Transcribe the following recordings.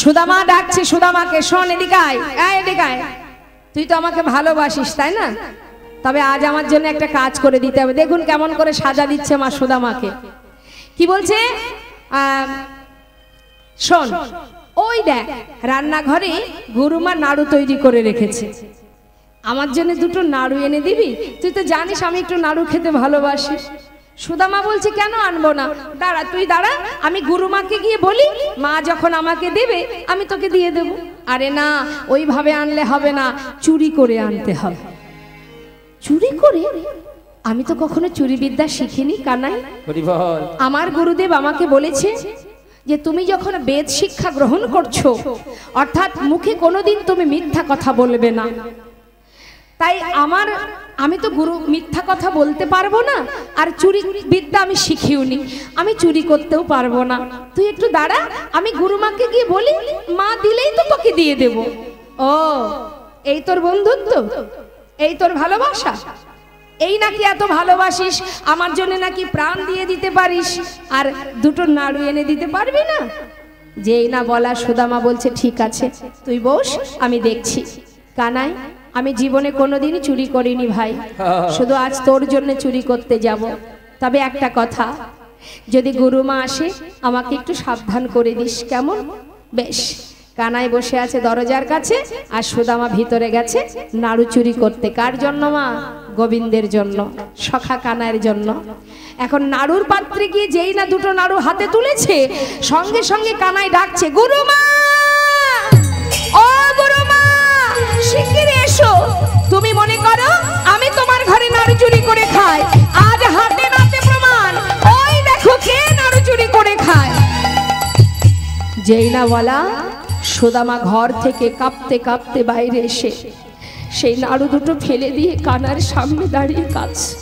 सुदामा डाकछे सुदामा के शोन एदिके आय तुई तो आमाके भालोबासिस ताई ना तबे आज आमार जोन्नो एकटा काज करे दिते होबे देखुन केमन करे साजा दिच्छे मा सुदामाके कि बोलछे शोन ओई देख रान्नाघरे गुरुमा नाड़ू तैरी करे रेखेछे आमार जोन्नो दुटो नाड़ू एने दिबि तुई तो जानिस आमि एकटु नाड़ू खेते भालोबासि सुदामा बोलछे केन आनबो ना दाड़ा तुई दाड़ा आमी गुरुमाके गिये बोली मा जखन आमाके देबे आमी तोके दिये देब आरे ना ओइभावे आनले होबे ना चुरी करे आनते होबे चुरी करे आमी तो कखनो चुरी विद्या शिখিনি কানাই বলি বল আমার গুরুদেব আমাকে বলেছে যে তুমি যখন বেদ শিক্ষা গ্রহণ করছো অর্থাৎ মুখে কোনোদিন তুমি মিথ্যা কথা বলবে না তাই আমার আমি তো গুরু মিথ্যা কথা বলতে পারবো না আর চুরি বিদ্যা আমি শিখিওনি আমি চুরি করতেও পারবো না তুই একটু দাঁড়া আমি গুরুমাকে গিয়ে বলি মা দিলেই তো তোকে দিয়ে দেব ও এই তোর বন্ধুত্ব এই তোর ভালোবাসা এই নাকি এত ভালোবাসিস আমার জন্য নাকি প্রাণ দিয়ে দিতে পারিস আর দুটো নাড়ু এনে দিতে পারবি না যেই না বলা সুদামা বলছে ঠিক আছে তুই বস আমি দেখছি কানাই आमी जीवने कोनोदिन चुरी करिनी भाई शुधु आज तोर जोन्नो चुरी करते जाबो तबे एकटा कथा जोदि गुरुमा आसे आमाके एकटु साबधान करे दिस केमन बेश कानाई बसे आछे दरजार काछे आर सुदामा भितरे गेछे नाड़ू चुरी करते कार जोन्नो मा गोविंदेर जोन्नो सखा कानाइर जोन्नो एखन नाड़ुर पात्रे गिये जेई ना दुटो नाड़ू हाते तुलेछे संगे संगे कानाई डाकछे गुरुमा ओ गुरुमा शिखिरे এসো তুমি মনে করো আমি তোমার ঘরে নাড়ু চুরি করে খাই আজ হাতে নাতে প্রমাণ ওই দেখো কে নাড়ু চুরি করে খায় জেইনাওয়ালা সুদামা ঘর থেকে কাঁপতে কাঁপতে বাইরে এসে সেই নাড়ু দুটো ফেলে দিয়ে কানার সামনে দাঁড়িয়ে কাঁদছে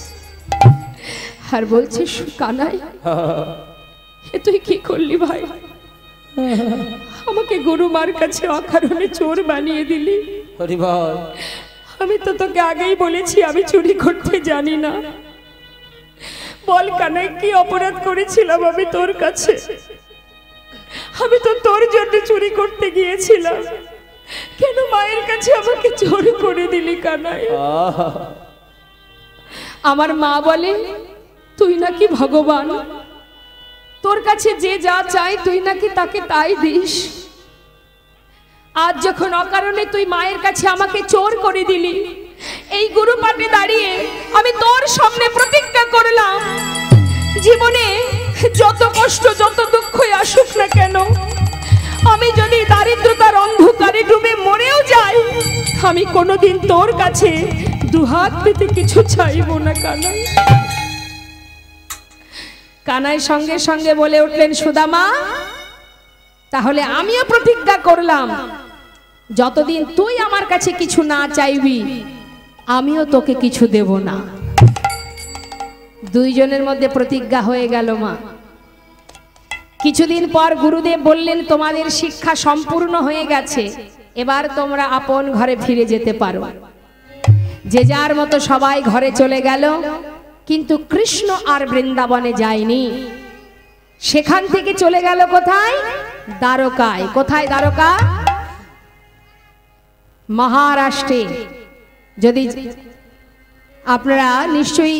আর বলছে কানাই এ তুই কি করলি ভাই আমাকে গুরু মার কাছে অকারণে চোর বানিয়ে দিলি তুই নাকি ভগবান তোর কাছে যে যা চাই তুই নাকি তাকে তাই দিস आज जखन अकारणे तुई मायेर काछे आमाके चोर करे दिली एई गुरुपाठे दाड़िये आमी तोर सामने प्रतिज्ञा करलाम जीवने जत कष्ट जत दुःखई आसुक ना केन आमी जोदि दारिद्रतार अंधकारे डुबे मरेओ जाई आमी कोनोदिन तोर काछे दुहात पेते किछु चाइबो ना कानाई कानाई संगे संगे बोले उठलेन सुदामा ताहले आमिओ प्रतिज्ञा करलाम যতদিন তুই আমার কাছে কিছু না চাইবি আমিও তোকে কিছু দেব না দুইজনের মধ্যে প্রতিজ্ঞা হয়ে গেল মা কিছুদিন পর গুরুদেব বললেন তোমাদের শিক্ষা সম্পূর্ণ হয়ে গেছে এবার তোমরা আপন ঘরে ফিরে যেতে পারো যে যার মতো সবাই ঘরে চলে গেল কিন্তু কৃষ্ণ আর বৃন্দাবনে যায়নি সেখান থেকে চলে গেল কোথায় দ্বারকায় কোথায় দ্বারকা महाराष्ट्रे यदि आपनारा निश्चयই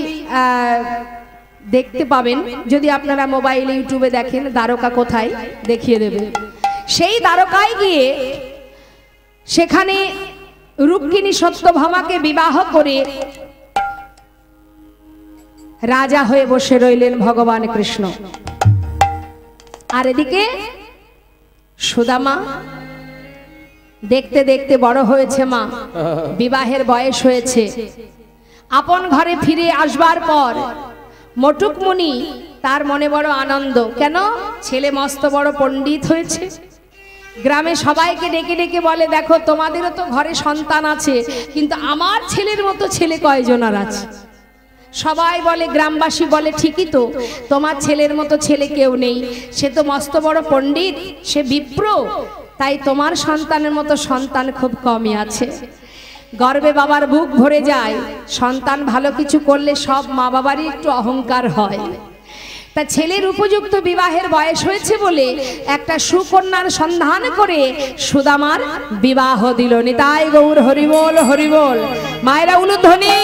देखते पाबेन यदि आपनारा मोबाइल यूट्यूबे देखें द्वारका कोथाय देखिए देबे सेई द्वारकाय गिये सेखाने रुक्मिणी सत्यभामाके विवाह करे राजा हये बसे रइलेन भगवान कृष्ण आर एदिके सुदामा देखते देखते बड़ होयेछे मा विवाहेर बयस होयेछे आपन घरे फिरे आसबार पर मटुक मुनि तार मने बड़ आनंद केन छेले मस्त बड़ पंडित होयेछे ग्रामे सबाइके डेके डेके बोले देखो तोमादेरो तो घरे सन्तान आछे किन्तु आमार छेलेर मतो छेले कयजनार आछे सबाई बोले ग्रामबासी बोले ठीकई तो तोमार छेलेर मतो छेले केउ नेई से तो मस्त बड़ पंडित से विप्र ताई तोमार सन्तानेर मतो सन्तान खूब कमई आछे गर्वे बाबार बुक भरे जाए सन्तान भालो किछु करले सब मा बाबारই একটু अहंकार হয় তা ছেলের উপযুক্ত বিবাহের বয়স হয়েছে বলে একটা সুকন্যার সন্ধান করে সুদামার বিবাহ দিল। নিতাই গৌর হরি বল হরি বল। মায়েরা উলুধ্বনি।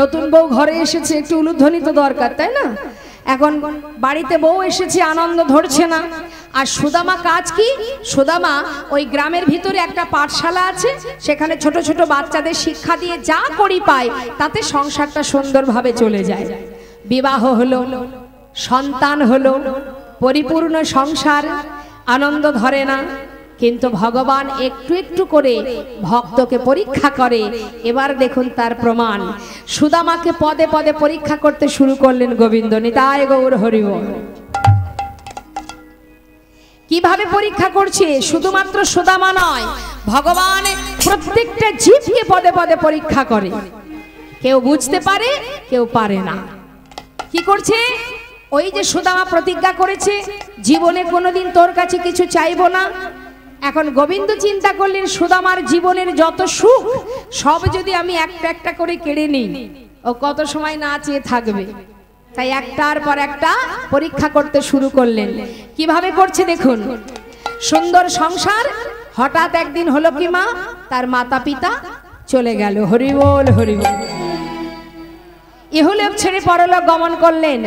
নতুন বউ ঘরে এসেছে, একটু উলুধ্বনি তো দরকার, তাই না? এখন বাড়িতে বউ এসেছে, আনন্দ ধরছে না। আর সুদামা কাজ কি? সুদামা ওই গ্রামের ভিতরে একটা পাঠশালা আছে, সেখানে ছোট ছোট বাচ্চাদের শিক্ষা দিয়ে যা করি পায় তাতে সংসারটা সুন্দরভাবে চলে যায়। বিবাহ হলো, সন্তান হলো, পরিপূর্ণ সংসার। আনন্দ ধরে না, কিন্তু ভগবান একটু একটু করে ভক্তকে পরীক্ষা করে। এবার দেখুন তার প্রমাণ, সুদামাকে পদে পদে পরীক্ষা করতে শুরু করলেন গোবিন্দ। নিতাই গৌর হরি বল। কিভাবে পরীক্ষা করছে? শুধুমাত্র সুদামা নয়, ভগবান প্রত্যেকটা জীবকে পদে পদে পরীক্ষা করে। কেউ বুঝতে পারে, কেউ পারে না। কি করছে? ওই যে সুদামা প্রতিজ্ঞা করেছে জীবনে কোনোদিন তোর কাছে কিছু চাইব না। এখন গোবিন্দ চিন্তা করলেন, সুদামার জীবনের যত সুখ সব যদি আমি একটা একটা করে কেড়ে নিই, ও কত সময় না চেয়ে থাকবে। তাই একটার পর একটা পরীক্ষা করতে শুরু করলেন। কিভাবে করছে দেখুন। সুন্দর সংসার, হঠাৎ একদিন হলো কি মা, তার মাতা পিতা চলে গেল। হরি বল হরি বল। ইহলোক ছেড়ে পরলোক গমন করলেন।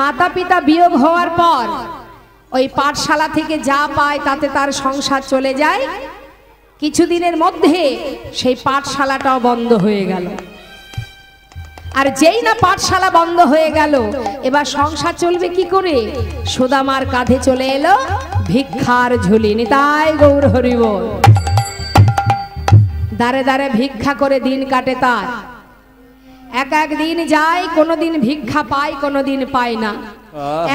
মাতা পিতা বিয়োগ হওয়ার পর ওই পাঠশালা থেকে যা পায় তাতে তার সংসার চলে যায়। কিছুদিনের মধ্যে সেই পাঠশালাটাও বন্ধ হয়ে গেল। আর যেই না পাঠশালা বন্ধ হয়ে গেল, এবার সংসার চলবে কি করে? সুদামার কাঁধে চলে এলো ভিক্ষার ঝুলি। নিতাই গৌর হরি বল। দাঁড়ে দাঁড়ে ভিক্ষা করে দিন কাটে তার। এক এক দিন যায়, কোনোদিন ভিক্ষা পায়, কোনোদিন পায় না।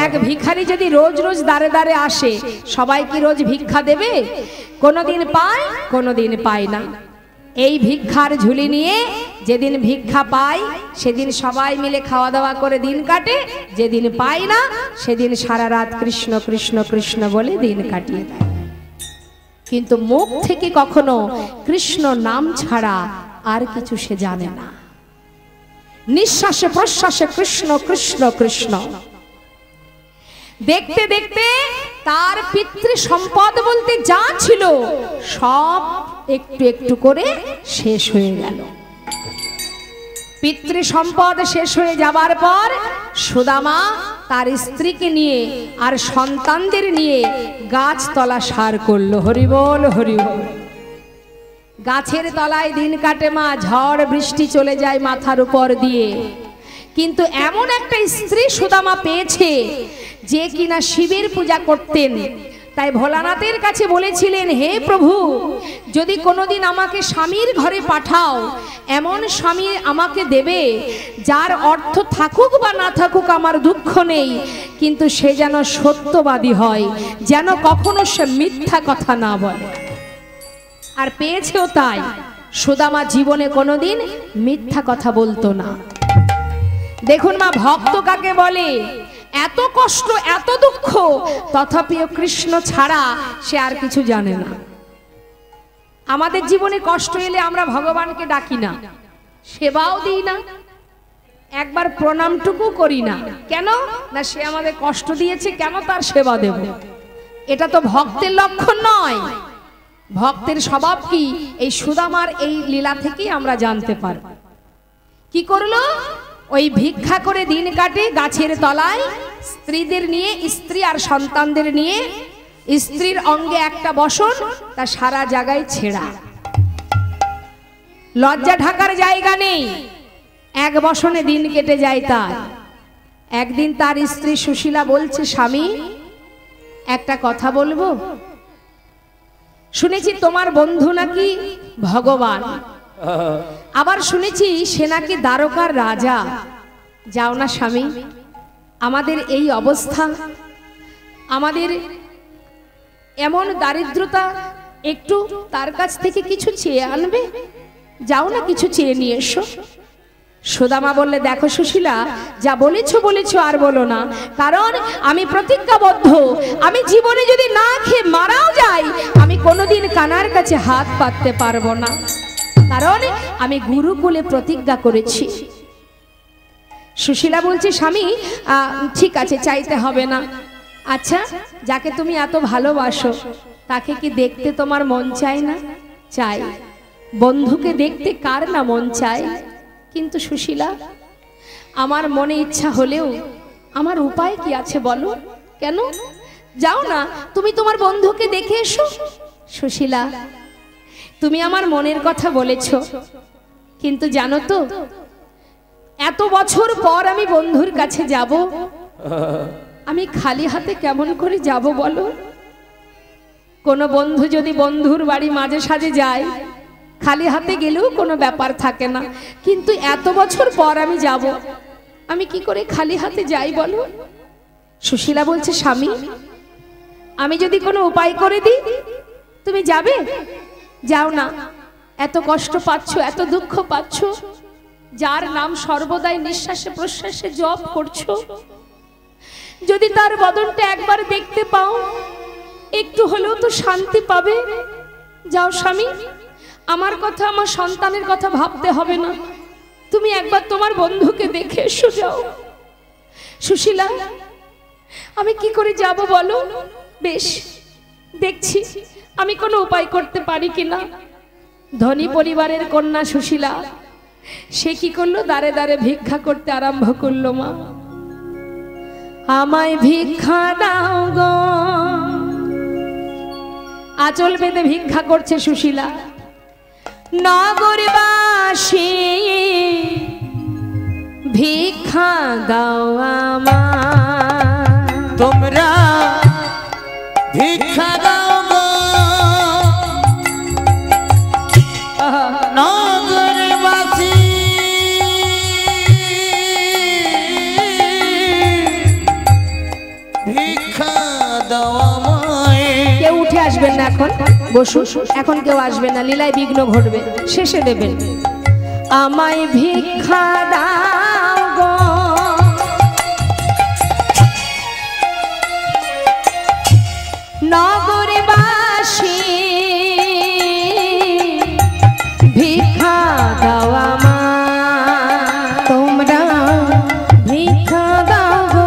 এক ভিখারি যদি রোজ রোজ দাঁড়ে দাঁড়ে আসে, সবাই কি রোজ ভিক্ষা দেবে? কোনোদিন পায়, কোনোদিন পায় না। এই ভিক্ষার ঝুলি নিয়ে যেদিন ভিক্ষা পায় সেদিন সবাই মিলে খাওয়া দাওয়া করে দিন কাটে, যেদিন পায় না সেদিন সারা রাত কৃষ্ণ কৃষ্ণ কৃষ্ণ বলে দিন কাটিয়ে দেয়। কিন্তু মুখ থেকে কখনো কৃষ্ণ নাম ছাড়া আর কিছু সে জানে না। নিঃশ্বাসে প্রশ্বাসে কৃষ্ণ কৃষ্ণ কৃষ্ণ। দেখতে দেখতে তার পিতৃ সম্পদ বলতে যা ছিল সব একটু একটু করে শেষ হয়ে গেল। পিতৃ সম্পদ শেষ হয়ে যাবার পর সুদামা তার স্ত্রীকে নিয়ে আর সন্তানদের নিয়ে গাছতলা সার করলো। হরি বল হরি বল। গাছের তলায় দিন কাটে মা। ঝড় বৃষ্টি চলে যায় মাথার উপর দিয়ে। কিন্তু এমন একটা স্ত্রী সুদামা পেয়েছে যে কিনা শিবের পূজা করতেন। তাই ভোলানাথের কাছে বলেছিলেন, হে প্রভু, যদি কোনোদিন আমাকে স্বামীর ঘরে পাঠাও, এমন স্বামী আমাকে দেবে যার অর্থ থাকুক বা না থাকুক আমার দুঃখ নেই, কিন্তু সে যেন সত্যবাদী হয়, যেন কখনো সে মিথ্যা কথা না বলে। আর পেয়েছেও তাই। সুদামা জীবনে কোনোদিন মিথ্যা কথা বলতো না। দেখুন মা, ভক্ত কাকে বলে? এত কষ্ট, এত দুঃখ, তথাপিও কৃষ্ণ ছাড়া সে আর কিছু জানে না। আমাদের জীবনে কষ্ট এলে আমরা ভগবানকে ডাকি না, সেবাও দিই না, একবার প্রণামটুকু করি না। কেন না? সে আমাদের কষ্ট দিয়েছে, কেন তার সেবা দেব? এটা তো ভক্তের লক্ষণ নয়। ভক্তের স্বভাব কি, এই সুদামার এই লীলা থেকেই আমরা জানতে পারব। কি করলো? ওই ভিক্ষা করে দিন কাটে গাছের তলায়, স্ত্রীদের নিয়ে, স্ত্রী আর সন্তানদের নিয়ে। স্ত্রীর অঙ্গে একটা বসন, তা সারা জায়গায় ছেঁড়া, লজ্জা ঢাকার জায়গা নেই। এক বসনে দিন কেটে যায় তার। একদিন তার স্ত্রী সুশীলা বলছে, স্বামী, একটা কথা বলবো। শুনেছি তোমার বন্ধু নাকি ভগবান, আবার শুনেছি সে নাকি দ্বারকার রাজা। যাও না স্বামী, আমাদের এই অবস্থা, আমাদের এমন দারিদ্রতা, একটু তার কাছ থেকে কিছু চেয়ে আনবে? যাও না, কিছু চেয়ে নিয়ে এসো। সুদামা বললে, দেখো সুশীলা, যা বলেছো বলেছো, আর বলো না। কারণ আমি প্রতিজ্ঞাবদ্ধ, আমি জীবনে যদি না খেয়ে মারাও যাই, আমি কোনোদিন কানার কাছে হাত পাততে পারবো না। কারণ আমি গুরুকুলে প্রতিজ্ঞা করেছি। সুশীলা বলছে, স্বামী ঠিক আছে, চাইতে হবে না। আচ্ছা, যাকে তুমি এত ভালোবাসো তাকে কি দেখতে তোমার মন চায় না? চাই। বন্ধুকে দেখতে কার না মন চায়? কিন্তু সুশীলা, আমার মনে ইচ্ছা হলেও আমার উপায় কি আছে বলো? কেন? যাও না, তুমি তোমার বন্ধুকে দেখে এসো। সুশীলা, তুমি আমার মনের কথা বলেছো, কিন্তু জানো তো, এত বছর পর আমি বন্ধুর কাছে যাব, আমি খালি হাতে কেমন করে যাব বলো? কোনো বন্ধু যদি বন্ধুর বাড়ি মাঝে সাজে যায়, খালি হাতে গেলেও কোনো ব্যাপার থাকে না। কিন্তু এত বছর পর আমি যাব, আমি কি করে খালি হাতে যাই বলো? সুশীলা বলছে, স্বামী আমি যদি কোনো উপায় করে দিই তুমি যাবে? যাও না, এত কষ্ট পাচ্ছ, এত দুঃখ পাচ্ছ, যার নাম সর্বদাই নিঃশ্বাসে প্রশ্বাসে জপ করছো, যদি তার বদনটা একবার দেখতে পাও, একটু হলেও তো শান্তি পাবে। যাও স্বামী, আমার কথা, আমার সন্তানের কথা ভাবতে হবে না, তুমি একবার তোমার বন্ধুকে দেখে এসো, যাও। সুশীলা, আমি কি করে যাব বলো? বেশ, দেখছি আমি কোনো উপায় করতে পারি কিনা। ধনী পরিবারের কন্যা সুশীলা, সে কি করলো? দ্বারে দ্বারে ভিক্ষা করতে আরম্ভ করলো। মা আমায় ভিক্ষা দাও গো, আঁচল বেঁধে ভিক্ষা করছে সুশীলা। নগরবাসী ভিক্ষা দাও আমায়, তোমরা ভিক্ষা দাও গো। নগরবাসী ভিক্ষা দাও আমায়। কেউ উঠে আসবেন না এখন, বসুন, এখন কেউ আসবে না, লীলায় বিঘ্ন ঘটবে, শেষে দেবেন। আমায় ভিক্ষা দাও গো, নগরবাসী ভিক্ষা দাও আমায়, তোমরা ভিক্ষা দাও গো।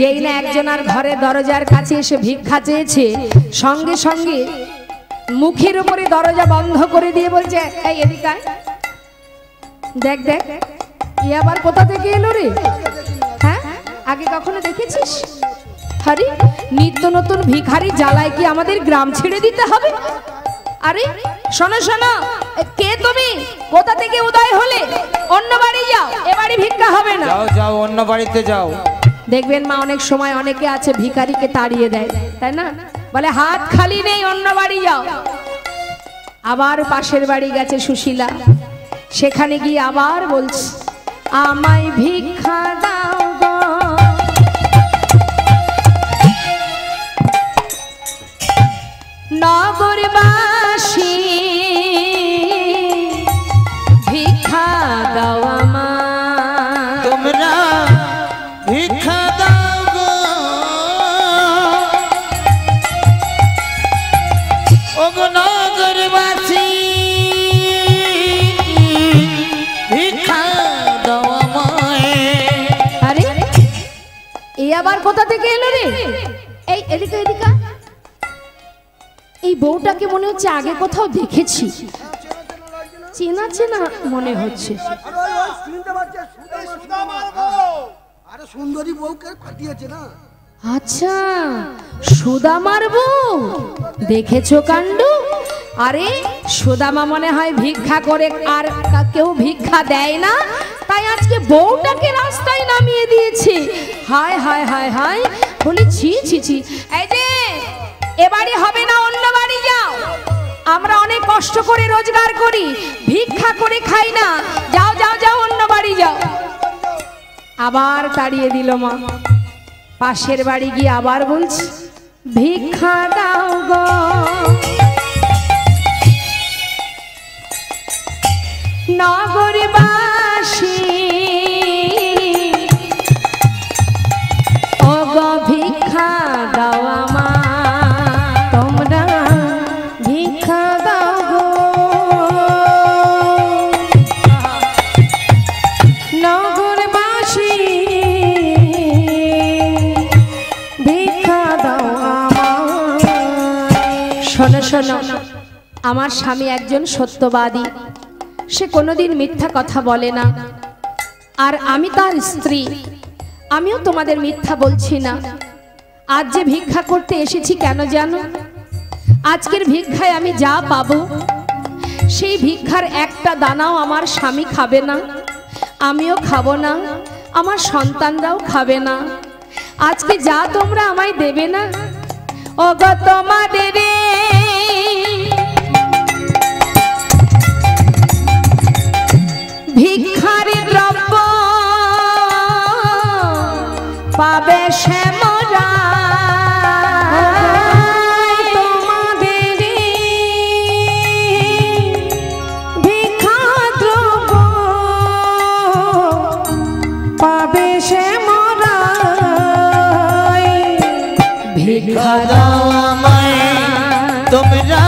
যেই না একজনের ঘরে দরজার কাছে এসে ভিক্ষা চেয়েছে, সঙ্গে সঙ্গে মুখের উপরে দরজা বন্ধ করে দিয়ে বলছে, এই এদিকে আয়, দেখ দেখ এ আবার কোথা থেকে এলো রে? হ্যাঁ, আগে কখনো দেখেছিস? হরি, নিত্য নতুন ভিখারি জ্বালায় কি আমাদের গ্রাম ছেড়ে দিতে হবে? আরে শোনো শোনো, কে তুমি? কোথা থেকে উদয় হলে? অন্য বাড়ি যাও, এ বাড়ি ভিক্ষা হবে না। যাও যাও, অন্য বাড়িতে যাও। দেখবেন মা, অনেক সময় অনেকে আছে ভিখারিকে তাড়িয়ে দেয়, তাই না? বলে হাত খালি নেই, অন্য বাড়ি যাও। আবার পাশের বাড়ি গেছে সুশীলা, সেখানে গিয়ে আবার বলছে, আমায় ভিক্ষা দাও গো। নগরবাসী ভিক্ষা দাও আমায়, তোমরা ভিক্ষা দাও গো। ওগো নগরবাসী ভিক্ষা দাও আমায়। আরে এই আবার কোথা থেকে এলো রে? এই এদিকে এদিকে, এই বউটাকে মনে হচ্ছে আগে কোথাও দেখেছি, চেনা চেনা মনে হচ্ছে। अच्छा सुदामार बউ देखेছো कांड अरे सुदामा मने हय भिक्षा करे आर केउ भिक्षा देय ना ताई आजके बউটাকে রাস্তায় নামিয়ে দিয়েছে हाय हाय हाय हाय বলি ছি ছি ছি এই যে এবাড়ি হবে না অন্য বাড়ি যাও আমরা অনেক কষ্ট করে রোজগার করি ভিক্ষা করে খাই না যাও যাও যাও অন্য বাড়ি যাও আবার তাড়িয়ে দিল মা पाशेर बाड़ी गिये आबार बोलछे भिक्षा दाओ गो नगरबासी ओ गो भिक्षा दाओ आमार तोमरा भिक्षा दाओ गो नगरबासी आमार स्वामी एकजन सत्यवादी से कोनोदिन मिथ्या कथा बोले ना और आमी तार स्त्री आमिओ तोमादेर मिथ्या बोलछी ना आज जे भिक्षा करते एसेछि केन जानो आजकेर भिक्षाय आमी जा पाबो सेई भिक्षार एकटा दानाओ आमार स्वामी खाबे ना आमिओ खाबो ना आमार सन्तानराओ खाबे ना आजके जा तोमरा आमाय देबे ना ओगो तोमादेर भिखारी द्रव्य पाबे से मोरा तोमादेर भिखा द्रव्य पाबे से मोरा भिखा दाओ आमाय तोमरा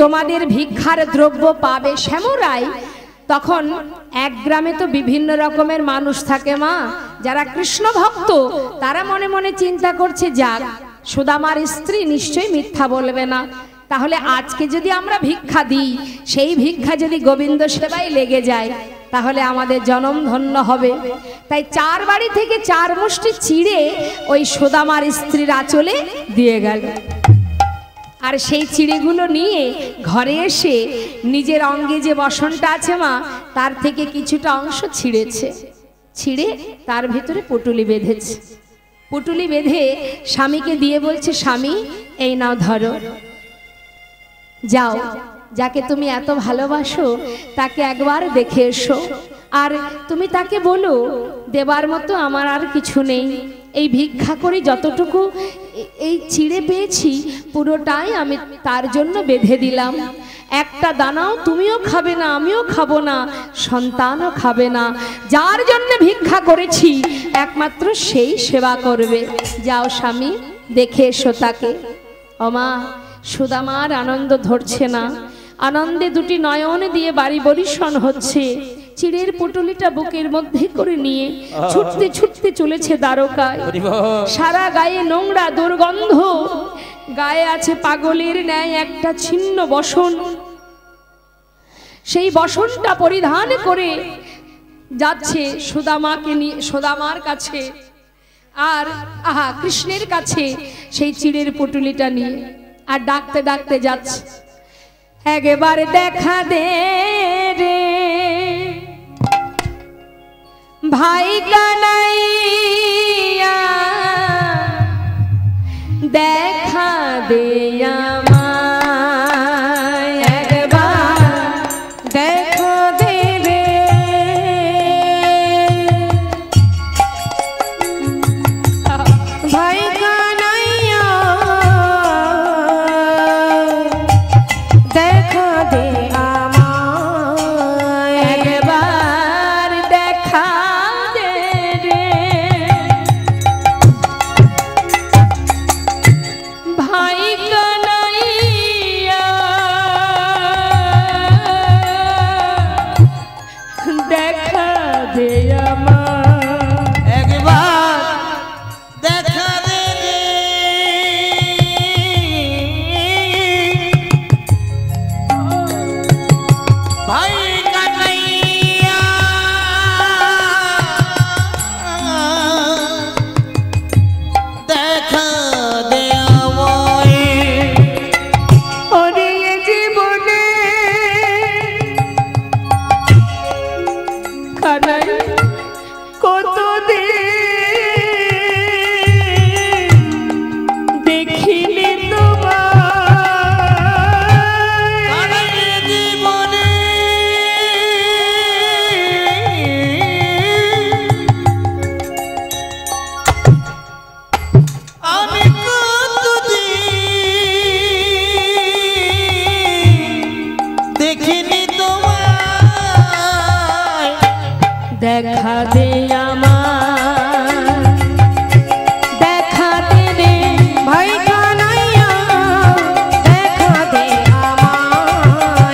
तुम्हादेर भिक्षार द्रव्य पाबे सेमोराई तखन एक ग्रामे तो विभिन्न रकमेर मानुष थाके मा जारा कृष्ण भक्त तारा मने मने चिंता करछे जाक सुदामार स्त्री निश्चय मिथ्या बोलबे ना ताहले आजके जदि आमरा भिक्षा दी सेई भिक्षा जदि गोविंद सेवाय लेगे जाय ताहले आमादेर जन्म धन्य होबे ताई चार बाड़ी थेके चार मुष्टि चिड़े ओई सुदामार स्त्रीर आँचले दिये गेल और सेई चिड़ेगुलो निये घरे एसे निजेर अंगे जे बसनटा आछे मा तार थेके किछुटा अंश छिड़ेछे छिड़े तार भितरे पुटुली बेधेछे पुटुली बेधे स्वामीके दिये बोलछे स्वामी एई नाओ धरो जाओ जाके तुमी एतो भालोबाशो ताके एकबार देखे एसो और तुमी ताके बोलो देवार मतो आमार आर किछु नेई এই ভিক্ষা করে যতটুকু এই ছিড়ে পেয়েছি পুরোটাই আমি তার জন্য বেঁধে দিলাম একটা দানাও তুমিও খাবে না আমিও খাবো না সন্তানও খাবে না যার জন্য ভিক্ষা করেছি একমাত্র সেই সেবা করবে যাও স্বামী দেখে এসো তাকে ওমা সুদামার আনন্দ ধরছে না আনন্দে দুটি নয়ন দিয়ে বাড়ি বরিশন হচ্ছে चिड़ेर पुटुलिटा बुकेर मध्य करे निये छुटते छुटते चलेछे दारोकाय सारा गाये नोंगरा दुर्गन्ध गाये आछे पागलेर न्याय एकटा छिन्न बसन सेई बसनटा परिधान करे जाच्छे सुदामाके निये सुदामार काछे आर आहा कृष्णेर काछे सेई चिड़ेर पुटुलिटा निये आर डाकते डाकते जाच्छे एकबार देखा दे रे भाई कन्हैया देखा दिया भाई कन्हैया भाई कन्हैया देख दिया और ये जीवन कन्हैया को तो देखिली देखा दे देखा दे भाई कन्हैया देखा दे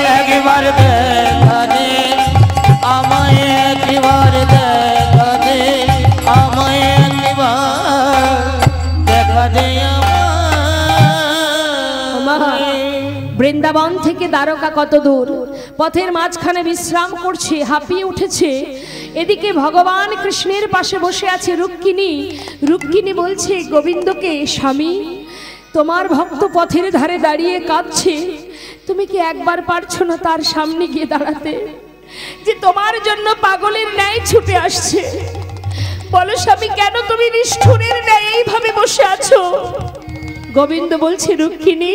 एक बार देखा दे आमाए एक बार देखा दे आमाए एक बार देखा दे वृंदावन থেকে দ্বারকা কত দূর পথের মাঝখানে বিশ্রাম করছে হাঁপিয়ে উঠেছে এদিকে ভগবান কৃষ্ণের পাশে বসে আছে রুক্মিণী রুক্মিণী বলছে গোবিন্দকে স্বামী তোমার ভক্ত পথের ধারে দাঁড়িয়ে কাঁদছে তুমি কি একবার পারছো না তার সামনে গিয়ে দাঁড়াতে যে তোমার জন্য পাগলের ন্যায় ছুটে আসছে বলো স্বামী কেন তুমি নিষ্ঠুরের ন্যায় এইভাবে বসে আছো গোবিন্দ বলছে রুক্মিণী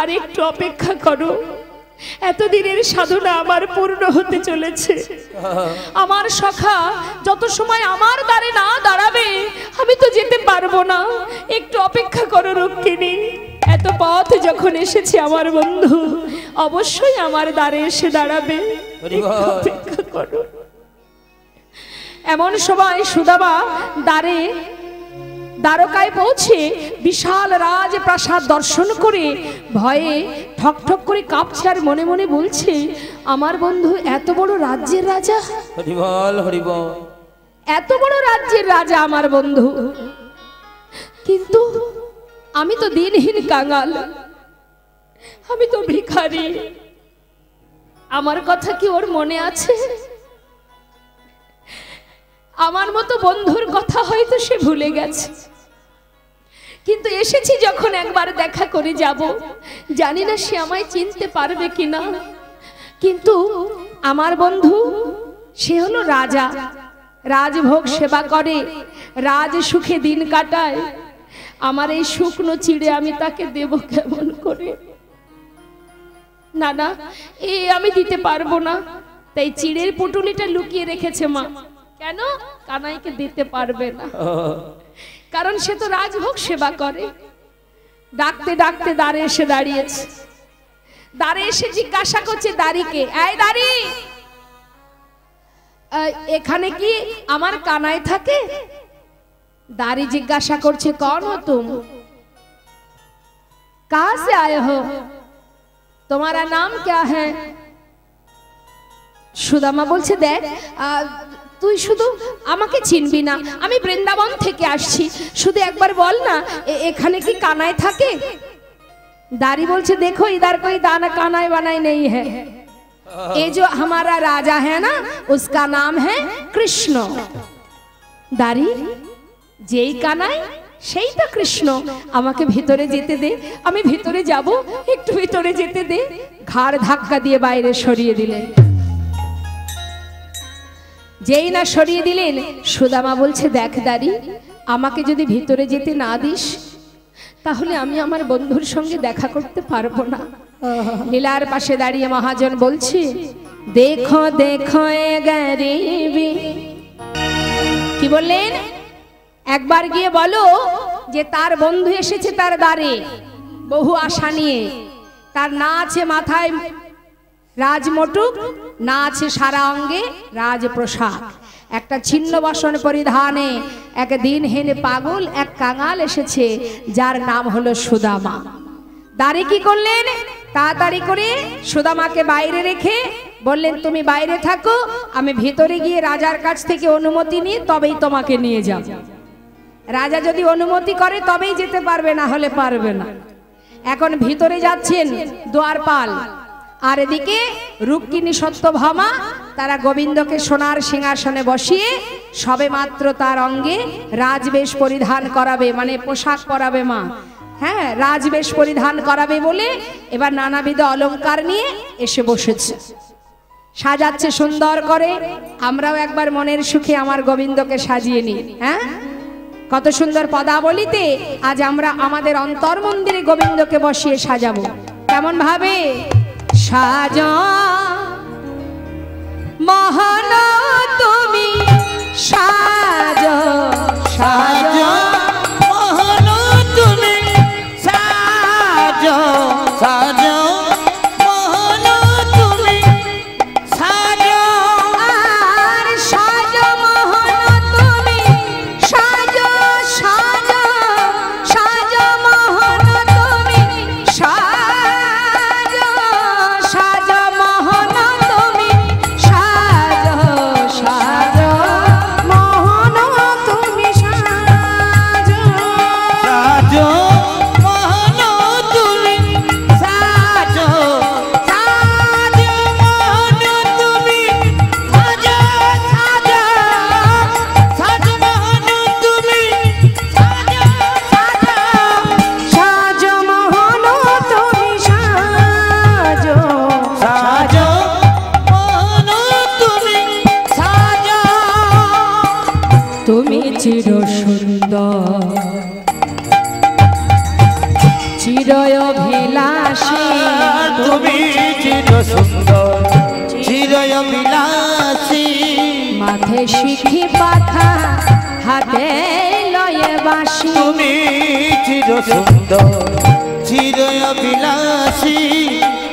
আর একটু অপেক্ষা করো এতদিনের সাধনা আমার পূর্ণ হতে চলেছে আমার সখা যত সময় আমার দ্বারে না দাঁড়াবে আমি তো যেতে পারবো না একটু অপেক্ষা করো রুক্মিণী এত পথ যখন এসেছে আমার বন্ধু অবশ্যই আমার দ্বারে এসে দাঁড়াবে অপেক্ষা করো এমন সময় সুদামা দ্বারে দ্বারকায় পৌঁছে বিশাল রাজ প্রাসাদ দর্শন করে ভয়ে ঠক ঠক করে কাঁপছে আর মনে মনে বলছে আমার বন্ধু এত বড় রাজ্যের রাজা হরি বল হরি বল এত বড় রাজ্যের রাজা আমার বন্ধু কিন্তু আমি তো দিনহীন কাঙাল আমি তো ভিখারি আমার কথা কি ওর মনে আছে আমার মতো বন্ধুর কথা হয়তো সে ভুলে গেছে কিন্তু এসেছি যখন একবার দেখা করে যাব জানি না সে আমায় চিনতে পারবে কিনা কিন্তু আমার বন্ধু সে হলো রাজা রাজভোগ সেবা করে রাজ সুখে দিন কাটায় আমার এই শুকনো চিড়ে আমি তাকে দেব কেমন করে না না এ আমি দিতে পারবো না তাই চিড়ের পুটুলিটা লুকিয়ে রেখেছে মা কেন কানাইকে দিতে পারবে না কারণ সে তো রাজভোগ সেবা করে ডাকতে ডাকতে দাঁড়ে এসে দাঁড়িয়েছে দাঁড়ে এসে জিজ্ঞাসা করছে দাঁড়িকে এই দাঁড়ি এখানে কি আমার কানাই থাকে দাঁড়ি জিজ্ঞাসা করছে কন হো তুম কাহা সে আয়ে হো তোমারা নাম ক্যা হ্যায় সুদামা বলছে দেখ তুই শুধু আমাকে চিনবি না আমি বৃন্দাবন থেকে আসছি শুধু একবার বল না এখানে কি কানাই থাকে দাঁড়ি বলছে দেখো इधर कोई दाना कानाई बनाई नहीं है ये जो हमारा राजा है ना उसका नाम है कृष्ण দাঁড়ি যেই কানাই সেই তো কৃষ্ণ আমাকে ভিতরে যেতে দে আমি ভিতরে যাব একটু ভিতরে যেতে দে ঘাড় ধাক্কা দিয়ে বাইরে সরিয়ে দিলেন যেই না সরিয়ে দিলেন সুদামা বলছে দেখ দাঁড়ি আমাকে যদি ভিতরে যেতে না দিস তাহলে আমি আমার বন্ধুর সঙ্গে দেখা করতে পারবো না লীলার পাশে দাঁড়িয়ে মহাজন বলছে দেখো দেখো এ গরিবি কি বললেন একবার গিয়ে বলো যে তার বন্ধু এসেছে তার দ্বারে বহু আশা নিয়ে তার না আছে মাথায় রাজমটুক না আছে সারা অঙ্গে রাজপ্রসাদ একটা ছিন্ন বাসন পরিধানে এক দিনহীন পাগল এক কাঙাল এসেছে যার নাম হলো সুদামা দাঁড়ি কি করলেন তাড়াতাড়ি করে সুদামাকে বাইরে রেখে বললেন তুমি বাইরে থাকো আমি ভিতরে গিয়ে রাজার কাছ থেকে অনুমতি নিয়ে তবেই তোমাকে নিয়ে যাব রাজা যদি অনুমতি করে তবেই যেতে পারবে না হলে পারবে না এখন ভিতরে যাচ্ছেন দ্বারপাল আর এদিকে রূপকিনী সত্যভামা তারা গোবিন্দকে সোনার সিংহাসনে বসিয়ে সবেমাত্র তার অঙ্গে রাজবেশ পরিধান করাবে, মানে পোশাক পরাবে মা, হ্যাঁ রাজবেশ পরিধান করাবে বলে এবার নানাবিধ অলংকার নিয়ে এসে বসেছে, সাজাচ্ছে সুন্দর করে। আমরাও একবার মনের সুখে আমার গোবিন্দকে সাজিয়ে নিই, হ্যাঁ কত সুন্দর পদাবলিতে আজ আমরা আমাদের অন্তর মন্দিরে গোবিন্দকে বসিয়ে সাজাবো। কেমন ভাবে সাজা মহানা তুমি সাজা সাজা মহানা তুমি সাজা সাজা মহানা তুমি সাজা আর সাজা মহানা তুমি সাজা সাজা সাজা মহানা তুমি শিখি পাথা হাতে লয়ে বাসি তুমি চির সুন্দর চির অভিলাষী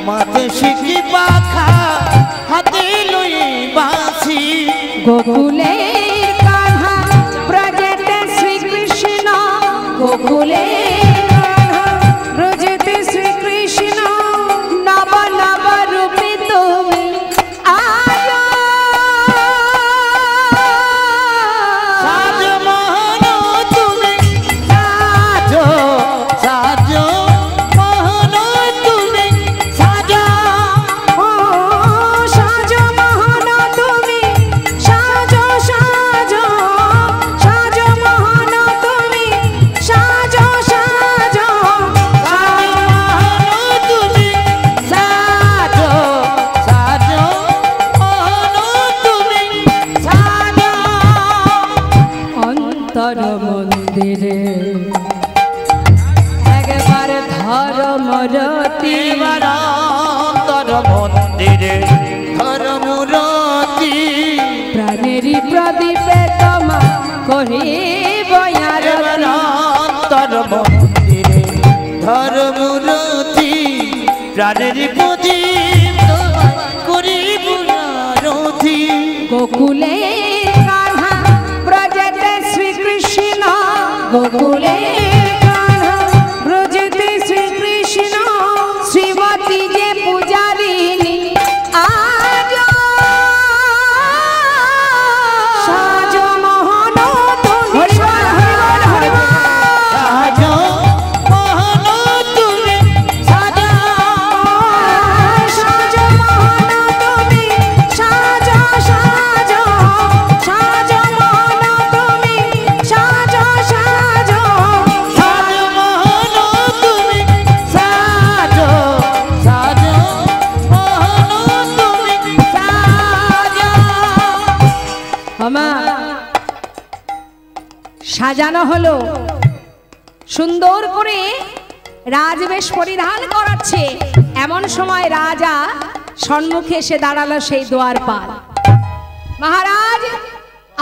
মাথে শিখি পাখা হাতে লয়ে বাসি গোকুলে কাঁধা প্রজেতে শ্রীকৃষ্ণ গোকুলে গোকুলে কাঁধা ব্রজেতে শ্রীকৃষ্ণ গোকুলে কাঁধা ব্রজেতে শ্রীকৃষ্ণ শ্রীমতী যে পূজারিণী আজ সাজ মোহন তুমি সাজ মোহন তুমি সাজ সাজ মোহন তুমি সাজ সাজ সাজানো হলো সুন্দর করে, রাজবেশ পরিধান করাচ্ছে। এমন সময় রাজা সম্মুখে এসে দাঁড়ালো সেই দুয়ারপাল। মহারাজ,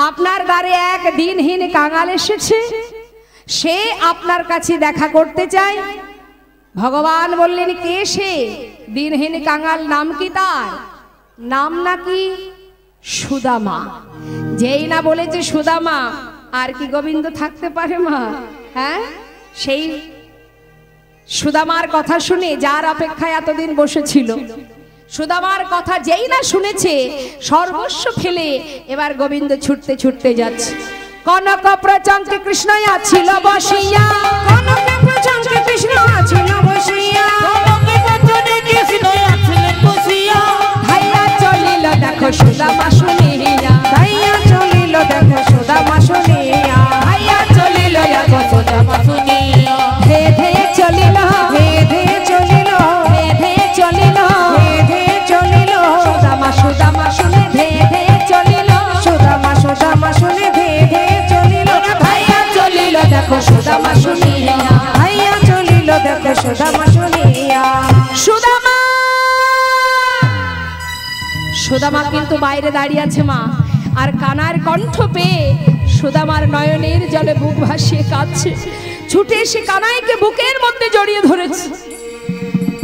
আপনার দ্বারে এক দিনহীন কাঙাল এসেছে, সে আপনার কাছে দেখা করতে চায়। ভগবান বললেন, কে সে দিনহীন কাঙাল? নাম কি তার? নাম নাকি সুদামা। যেই না বলেছে সুদামা, আর কি গোবিন্দ থাকতে পারে মা? হ্যাঁ, সেই সুদামার কথা শুনে যার অপেক্ষায় এতদিন বসেছিল, সুদামার কথা যেই না শুনেছে, সর্বস্ব ফেলে এবার গোবিন্দ ছুটতে ছুটতে যাচ্ছে। কনক প্রচঙ্কে কৃষ্ণ আছিল বসিয়া, কনক প্রচঙ্কে কৃষ্ণ আছিল বসিয়া, কনক প্রচঙ্কে কৃষ্ণ আছিল বসিয়া। देखो सुदामा सुनिया आइया चलिल देखो सुदामा सुनिया सुदामा सुदामा किन्तु बाहरे दाड़ी आछे मा और कानार कंठ पे सुदामार नयनेर जले बुक भासिये काँदछे छुटे एसे कानाइके बुकेर मध्य जड़िये धरेछे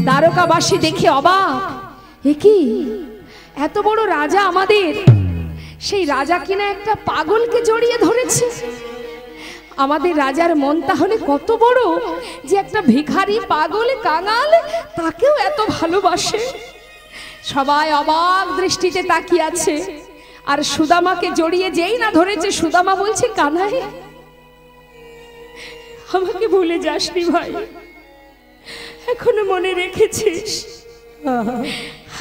दारोकाबासी देखे अबाक ए कि एत बड़ राजा आमादेर सेई राजा किना एकटा पागलके जड़िये धरेछे आमादेर राजार मन ताहले कत बड़ो जे एकटा भिखारी पागल कांगाल ताकेओ एत भालोबाशे सबाई अबाक दृष्टिते ताकिये आछे और सुदामा के जड़िए जेई ना धरेछे सुदामा बोलछे कानाई आमाके भूले जासनी भाई एखोनो मने रेखेछिस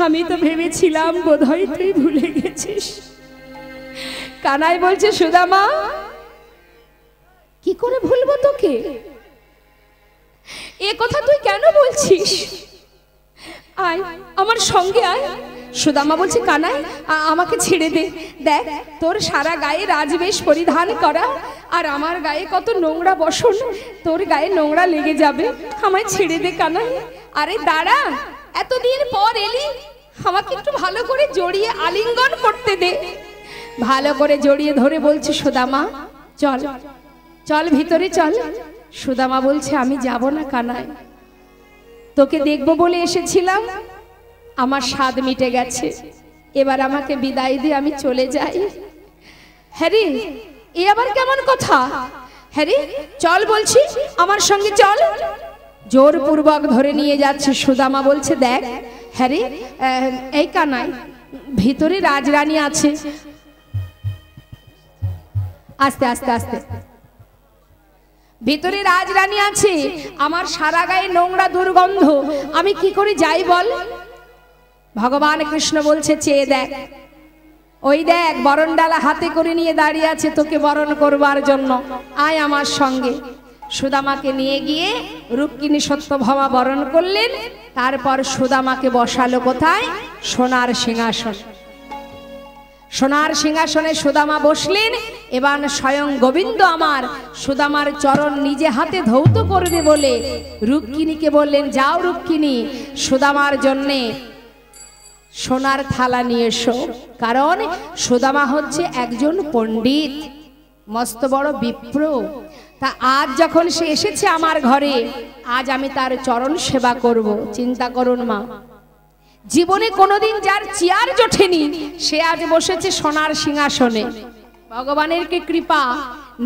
आमी तो भेबेछिलाम बोधहय तुई भूले गेछिस कानाई बोलछे सुदामा की करे भूलबो तोके ए कथा तुई केनो बोलछिस आय आमार संगे आय सुदामा बोलछे कानाई आमाके छेड़े दे देख तोर सारा गाये राजवेश परिधान करा और आमार गाये कत नोंगरा बसन तोर गाये नोंगरा लेगे जाबे आमाय छेड़े दे कानाई अरे दाड़ा एतदिन पर एली आमाके एकटु भालो करे जड़िए आलिंगन करते दे भालो करे जड़िए धरे बोलछे सुदामा चल चल भितरे चल सुदामा बोलछे आमी जाबो ना कानाई तोके देखबो बोले एसेछिलाम आमार स्वाद मिटे गेছে এবার আমাকে বিদায় দিয়ে আমি চলে যাই হ্যারি এই আবার কেমন কথা হ্যারি চল বলছি আমার সঙ্গে চল জোরপূর্বক ধরে নিয়ে যাচ্ছে সুদামা বলছে দেখ হ্যারি এই কানাই ভিতরে রাজরানী আছে আস্তে আস্তে আস্তে ভিতরে রাজরানী আছে আমার সারা গায়ে নোংরা দুর্গন্ধ আমি কি করে যাই বল भगवान कृष्ण बोलछे चे देख ओई देख बरण डाला हाथे करे निये दाड़िये आछे तोके बरण करबार जन्नो आय आमार संगे सुदामाके निये गिये रूपकिनी सत्यभामा बरण करलेन तारपर सुदामाके बसालो कोथाय सोनार सिंहासने सोनार सिंहासने सुदामा बसलेन एबार स्वयं गोविंद आमार सुदामार चरण निजे हाथे धौत करबे बोले रूपकिनीके बोललेन जाओ रूपकिनी सुदामार जन्ने सोनार थाला निये एसो कारण सुदामा हच्छे एकजन पंडित मस्त बड़ विप्र ता आज जखन से एसेछे आमार घरे आज आमी तार चरण सेवा करब चिंता करुन मा जीवने कोनोदिन जार चेयार जोठेनी से आज बसेछे सोनार सिंहासने भगवानेर के कृपा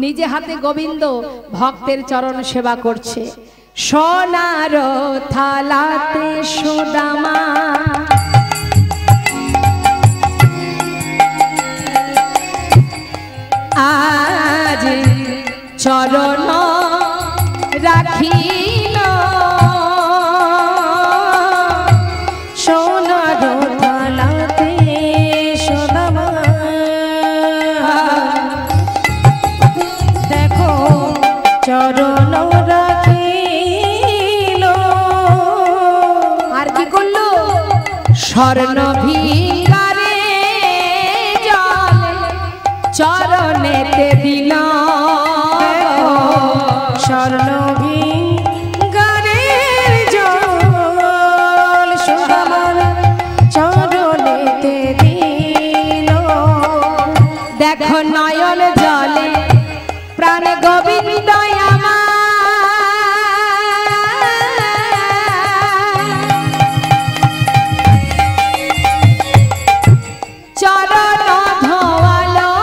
निजे हाथे गोविंद भक्तेर चरण सेवा करछे सोनार थालाते सुदामा आज चरण राखिल सोनार थालाते सुदामा देखो चरण राखिल आर कि करलो शरण भिखारे जल चरणेते दिला शरण भिखारेर जल सुदामार चरणेते दिला देखो नयन जले प्राण गोविंद चरण धोवालो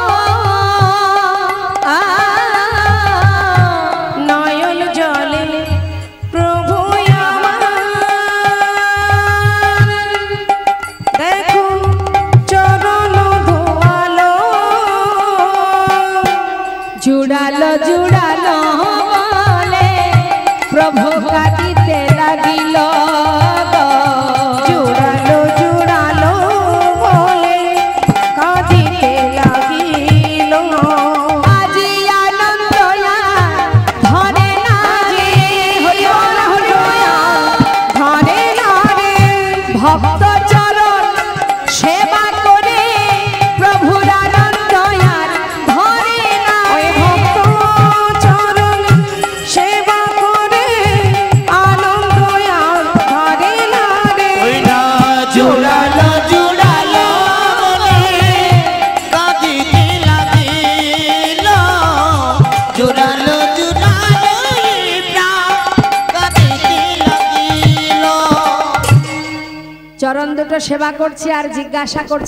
चरण सेवा कर जिज्ञासा कर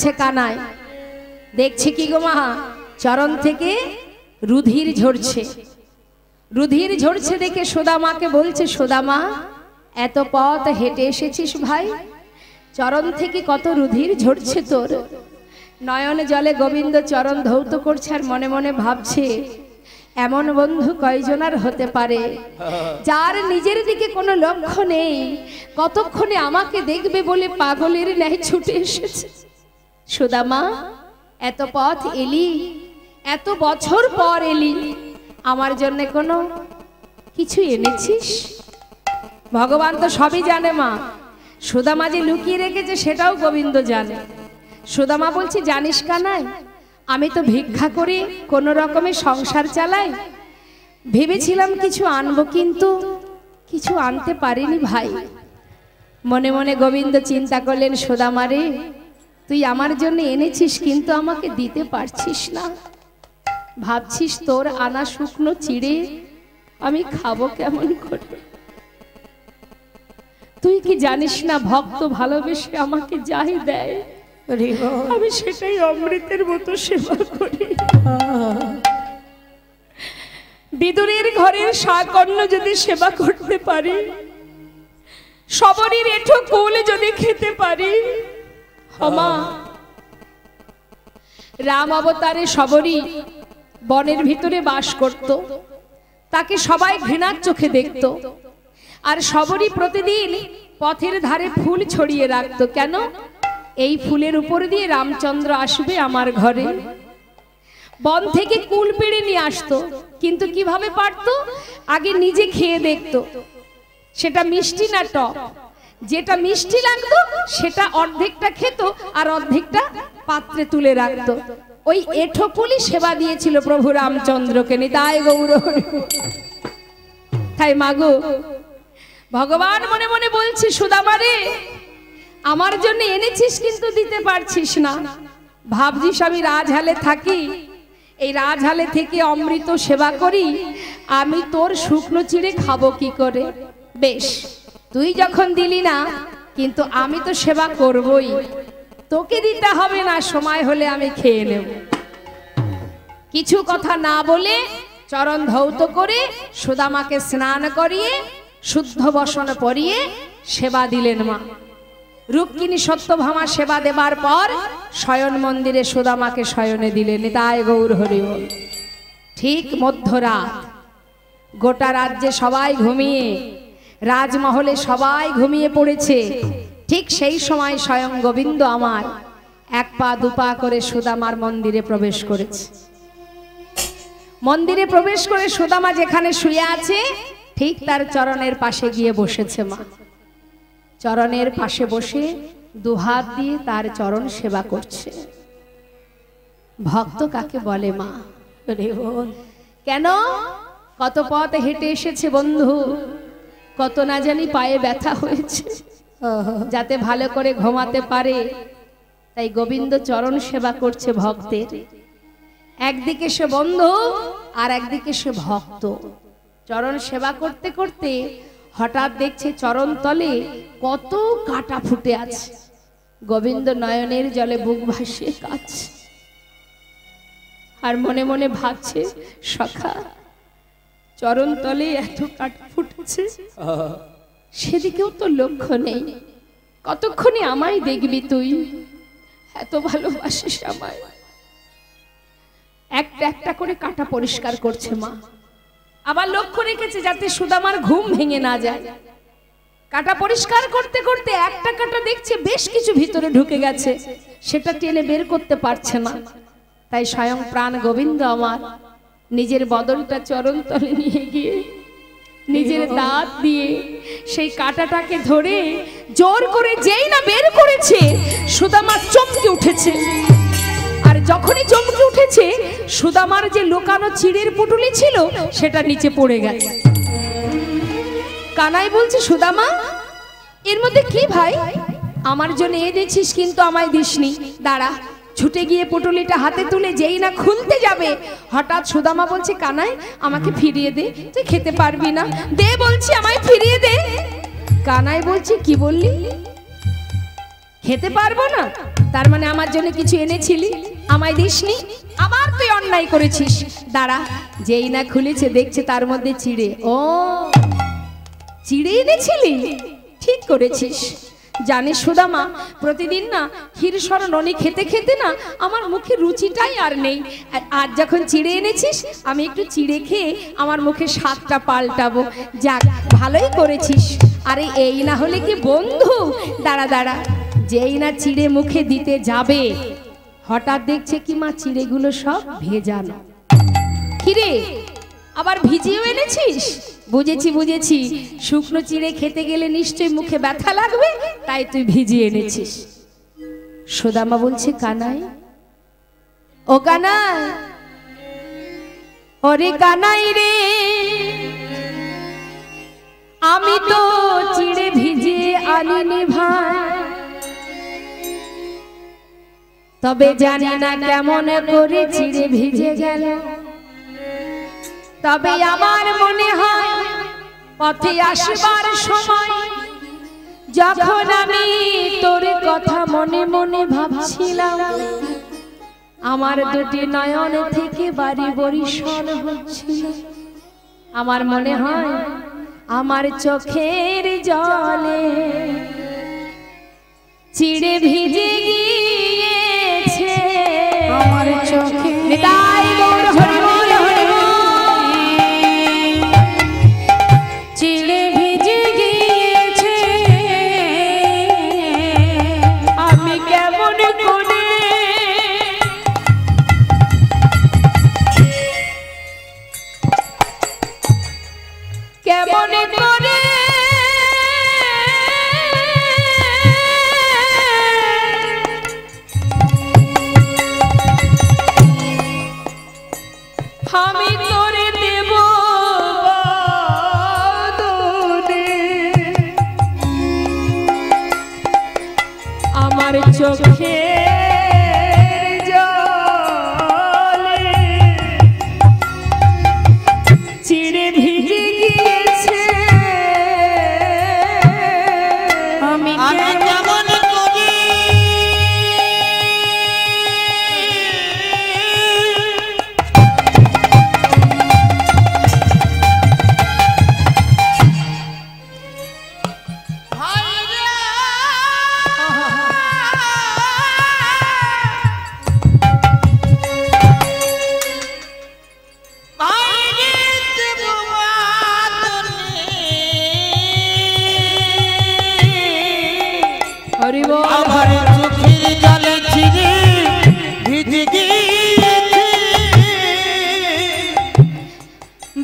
देखी कि गो मा चरण थे रुधिर झरछे रुधिर झरछे देखे सुदामा के बोलछे सुदामा एत पथ हेटे एसेछिस भाई चरण थेके कत रुधिर झरछे तोर नयन जले गोविंद चरण धौत करछे आर मने मने भाबछे एमन बंधु कयजनार होते पारे जार निजेर दिके कोनो लक्ष्य नेई कतक्षणे आमाके देखबे बोले पागलेर न्याय छुटे एसेछे सुदामा एत पथ एली एत बछर पर एली आमार जन्य कोनो किछु এনেছিস भगवान तो सबई जाने मा सुदामा जे लुकिए रेखेछे सेटाओ गोविंद जाने सुदामा बोलछे जानिस कानाई आमी तो भिक्षा करी कोनो रकमे संसार चालाई भेबेछिलाम किछु आनबो किन्तु किछु आनते पारिनी भाई मने मने गोविंद चिंता करलेन सुदामा रे तुई आमार जन्य এনেছিস किन्तु आमाके दिते पारछिस ना भाबछिस तोर आना शुकनो चिड़े आमी खाबो केमन करे তুই কি জানিস না ভক্ত ভালোবেসে আমাকে যাই দেয় আমি সেটাই অমৃতের মতো সেবা করি বিদুরের ঘরের শাকর্ণ যদি সেবা করতে পারি সবরীর এঠো কোলে যদি খেতে পারি আমা রাম অবতারে সবরী বনের ভিতরে বাস করত তাকে সবাই ঘৃণার চোখে দেখত और सबरी प्रतिदिन पथर धारे फूल छड़िए रखत क्यों यही फुलर ऊपर दिए रामचंद्र आसबे आमार घरे बन थेके कुल पेड़े निये आसतो किन्तु किभाबे पारतो आगे निजे खेये देखतो सेटा मिष्टि ना टक जेटा मिष्टि लागतो सेटा अर्धेकटा खेतो और अर्धेकटा पात्रे तुले राखतो ओई एठो पुली सेवा दिएछिलो प्रभु रामचंद्र के निताय गौर ताई मागो भगवान मने मने बोलछे सुदामा रे आमार जन्य এনেছিস किन्तु दिते पारछिस ना भाबछिस आमी राजहाले थाकी एई राजहाले थेके अमृत सेवा करी आमी तोर शुकनो चिड़े खाबो की करे बेश तुई जखन दिली ना किन्तु आमी तो सेवा करबई तोके दिते होबे ना समय होले आमी खेये नेब किछु कथा ना बोले चरण धौत करे सुदामाके स्नान करिए शुद्ध बसन परिए सेवा दिलेन मा रूपकिनी सत्यभामा सेवा देवार पर शयन मंदिरे सुदामा के शयने दिलेन निताय गौर हरि बोल ठीक मध्यरात गोटा राज्ये सबाई घुमिए राजमहले सबाई घुमिए पड़ेछे ठीक सेई समय स्वयं गोविंद आमार एक पा दुपा करे सुदामार मंदिरे प्रवेश करेछे मंदिरे प्रवेश करे सुदामा जेखाने शुए आछे ठीक तार चरणेर पाशे गिये बसेछे मा चरणेर पाशे बसे दो हाथ दिए तार चरण सेवा करछे भक्त काके बोले मा केनो कत पथ हेटे एसेछे बंधु कत ना जानी पाये व्यथा होयेछे जाते भालो करे घुमाते पारे ताई गोविंद चरण सेवा करछे भक्तेर एकदिके से बंधु आर एकदिके से भक्त चरण सेवा करते करते हठात देखे चरण तले कत काटा फुटे आछे गोविंद नयनेर जले बुक भासिये काछे आर मने मने भाबछे सखा चरण तले एत काटा फुटेछे सेदिकेओ तो लक्ष्य नेई कतक्षणे आमाय देखबि तुई एत भालोबासिस आमाय एकटा एकटा करे काटा परिष्कार करछे मा आबार लक्ष्य रेखेछे जाते सुदामार घुम भेंगे ना जाए काटा परिष्कार करते करते एकटा काटा देखछे बेश किछु भितरे ढुके गेछे सेटा टेने बेर करते पारछे ना ताई स्वयं प्राण गोविंद आमार निजेर बदनटा चरण तले निये गिये निजेर दाँत दिये सेई काटाटाके धरे जोर करे जेई ना बेर करेछे सुदामा चमके उठेछे जखनी चमके उठेछे सुदामार जे लोकानो चिड़ेर पुटुली छिलो सेटा नीचे पड़े गेছে কানাই বলছে सुदामा एर मध्य की भाई आमार जन्य এনেছিস किन्तु आमाय दिसनी दाड़ा छुटे गिये पुटुलिटा हाथे तुले जेई ना खुलते जाबे हठात् सुदामा बोलছে কানাই आमाके फिरिये दे तुई खेते पारबि ना दे बोलছি আমায় ফিরিয়ে দে কানাই বলছে কি বললি খেতে পারবো না তার মানে আমার জন্য কিছু এনেছিলি আমায় দিসনি আবার তুই অন্যায় করেছিস দাঁড়া যেই না খুলেছে দেখছে তার মধ্যে চিড়ে ও চিড়ে এনেছিলি ঠিক করেছিস জানিস সুদামা প্রতিদিন না ক্ষীরসরণ অনেক খেতে খেতে না আমার মুখে রুচিটাই আর নেই আর যখন চিড়ে এনেছিস আমি একটু চিড়ে খেয়ে আমার মুখে স্বাদটা পাল্টাবো যাক ভালোই করেছিস আরে এই না হলে কি বন্ধু দাঁড়া দাঁড়া যেই না চিড়ে মুখে দিতে যাবে হঠাৎ দেখছে কি মা চিড়েগুলো সব ভেজানো কিরে আবার ভিজিয়ে এনেছিস বুঝেছি বুঝেছি শুকনো চিড়ে খেতে গেলে নিশ্চয়ই মুখে ব্যথা লাগবে তাই তুই ভিজিয়ে এনেছিস সুদামা বলছে কানাই ও কানাই ওরে কানাই রে আমি তো চিড়ে ভিজিয়ে আনিনি ভাই তবে জানি না কেমন করে চিড়ে ভিজে গেল তবে আমার মনে হয় পথে আসবার সময় যখন আমি তোর কথা মনে মনে ভাবছিলাম আমার দুটি নয়ন থেকে বাড়ি বরিশাল হচ্ছিল আমার মনে হয় আমার চোখের জলে চিড়ে ভিজে গিয়েছে আমার চোখে